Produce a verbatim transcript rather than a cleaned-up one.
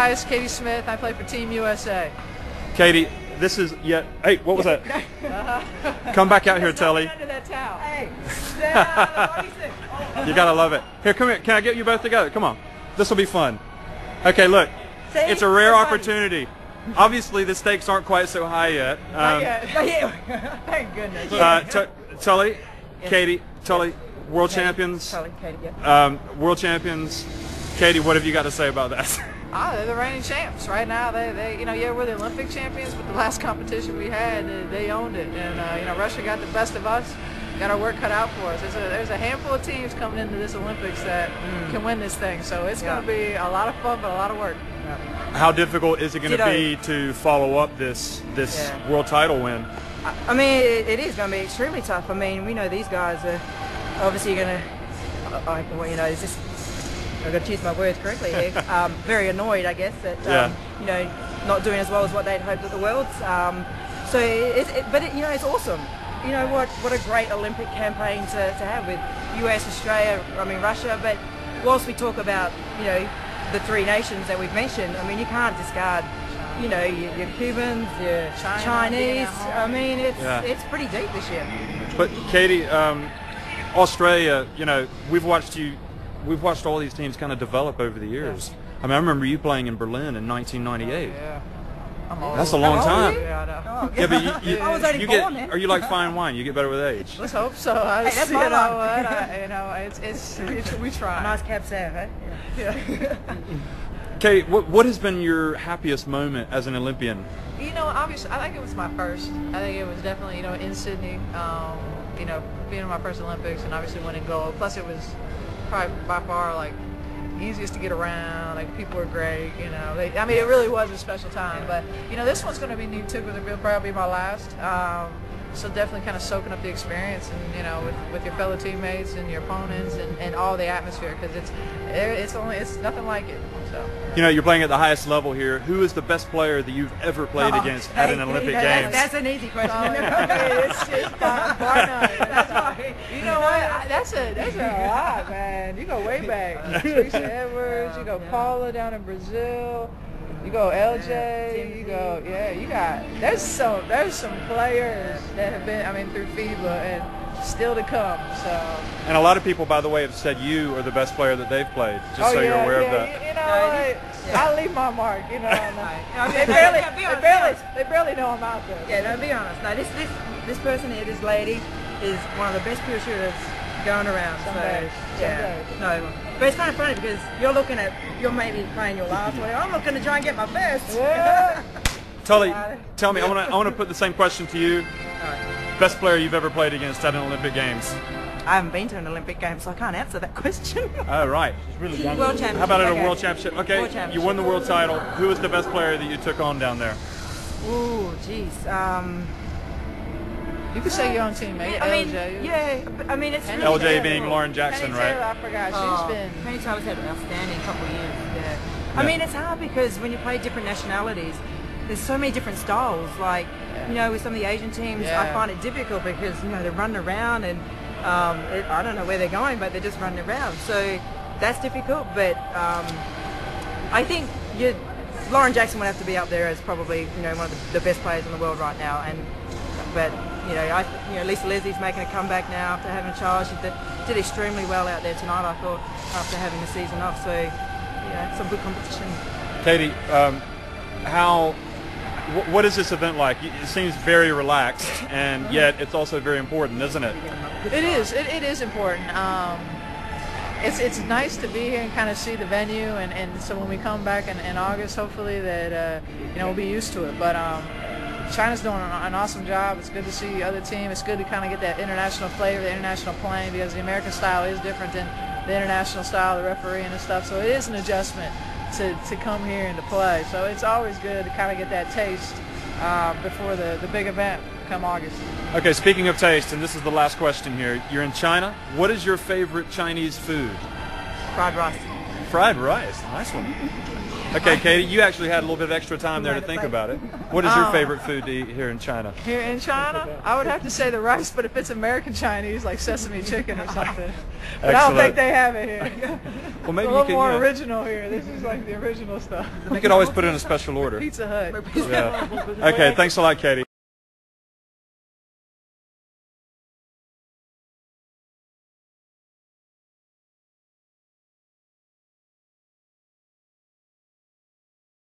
Hi, it's Katie Smith. I play for Team U S A. Katie, this is yet. Yeah, hey, what was that? Uh-huh. Come back out here, Tully. Hey. You gotta love it. Here, come here. Can I get you both together? Come on. This will be fun. Okay, look. See? It's a rare Everybody. opportunity. Obviously, the stakes aren't quite so high yet. Um, Not yet. Not yet. Thank goodness. Uh, Tully, yes. Katie, Tully, yes. World Katie. champions. Tully, Katie, yeah. um, world champions. Katie, what have you got to say about that? Ah, they're the reigning champs right now. They, they, you know, yeah, we're the Olympic champions, but the last competition we had, uh, they owned it. And uh, you know, Russia got the best of us. Got our work cut out for us. There's a, there's a handful of teams coming into this Olympics that mm. can win this thing. So it's yeah. going to be a lot of fun, but a lot of work. Yeah. How difficult is it going to be to follow up this this yeah. world title win? I, I mean, it, it is going to be extremely tough. I mean, we know these guys are obviously going to, like, well, you know, it's just. I've got to use my words correctly here. Um, very annoyed, I guess, that um, yeah. you know, not doing as well as what they'd hoped at the Worlds. Um, so, it, it, but it, you know, it's awesome. You know what? What a great Olympic campaign to, to have with U S, Australia, I mean Russia. But whilst we talk about, you know, the three nations that we've mentioned, I mean, you can't discard, you know, your, your Cubans, your China, Chinese. I mean, it's yeah. it's pretty deep this year. But Katie, um, Australia, you know, we've watched you. We've watched all these teams kind of develop over the years. Yeah. I mean, I remember you playing in Berlin in nineteen ninety-eight. Oh, yeah. I'm old. That's a long time. Yeah, I know. Yeah, but you, you, I was only you born, get, man. Are you like fine wine? You get better with age. Let's hope so. I was, hey, that's you know what? I, you know, it's, it's, it's we try. Nice cab sav, eh? Yeah. yeah. Kate, what what has been your happiest moment as an Olympian? You know, obviously, I think it was my first. I think it was definitely, you know, in Sydney. Um, you know, being in my first Olympics and obviously winning gold. Plus, it was. Probably by far like easiest to get around, like people are great, you know. They, I mean, it really was a special time, but you know, this one's going to be new too, because it'll probably be my last. Um, so definitely kind of soaking up the experience, and you know, with, with your fellow teammates and your opponents, and, and all the atmosphere, because it's it's only it's nothing like it. So you know, you're playing at the highest level here. Who is the best player that you've ever played oh, against at an Olympic that, Games? That's an easy question. Oh, yeah. it's, it's not, why not? That's why. You know what? I, that's a that's a lot, man. You go way back. Teresa Edwards. You go Paula down in Brazil. You go L J. You go yeah. You got there's so there's some players that have been I mean through FIBA and. Still to come. So. And a lot of people, by the way, have said you are the best player that they've played. Just oh, so yeah, you're aware yeah, of that. You, you know, no, like, yeah. I leave my mark. You know, no, they, barely, yeah, they, barely, they barely know I'm out there. Yeah, no, be honest. No, this this this person here, this lady, is one of the best pure shooters going around. Some so days. yeah, some days. no. But it's kind of funny because you're looking at you're maybe playing your last one. I'm looking to try and get my best. Yeah. Tully, tell me. I want to I want to put the same question to you. All right. Best player you've ever played against at an Olympic Games? I haven't been to an Olympic Games, so I can't answer that question. Oh, right. She's really young. World championship. How about at a okay. world championship? Okay, world championship. You won the world title. Who was the best player that you took on down there? Ooh, geez. Um, you could say your own teammate, I mean, L J. Yeah, I mean, it's really L J being Lauren Jackson, Penny Tyler, right? I forgot. Oh, She's been... Penny Tyler's had an outstanding couple of years. Yeah. Yeah. I mean, it's hard because when you play different nationalities, there's so many different styles. Like, you know, with some of the Asian teams, yeah. I find it difficult because, you know, they're running around and um, it, I don't know where they're going, but they're just running around. So that's difficult. But um, I think you, Lauren Jackson would have to be up there as probably, you know, one of the, the best players in the world right now. And but, you know, I, you know, Lisa Leslie's making a comeback now after having a child. She did, did extremely well out there tonight, I thought, after having the season off. So, you know, some good competition. Katie, um, how... what is this event like? It seems very relaxed, and yet it's also very important, isn't it? It is. It, it is important. Um, it's it's nice to be here and kind of see the venue, and, and so when we come back in, in August, hopefully that uh, you know we'll be used to it. But um, China's doing an awesome job. It's good to see the other team. It's good to kind of get that international flavor, the international playing, because the American style is different than the international style, the refereeing and stuff. So it is an adjustment. To, to come here and to play, so it's always good to kind of get that taste uh, before the, the big event come August. Okay, speaking of taste, and this is the last question here, you're in China. What is your favorite Chinese food? Fried rice. Fried rice. Nice one. Okay, Katie, you actually had a little bit of extra time there to think about it. What is your favorite food to eat here in China? Here in China? I would have to say the rice, but if it's American Chinese, like sesame chicken or something. But excellent. I don't think they have it here. Well, maybe it's a little you can, more you know, original here. This is like the original stuff. We could always put in a special order. Pizza Hut. Yeah. Okay, thanks a lot, Katie.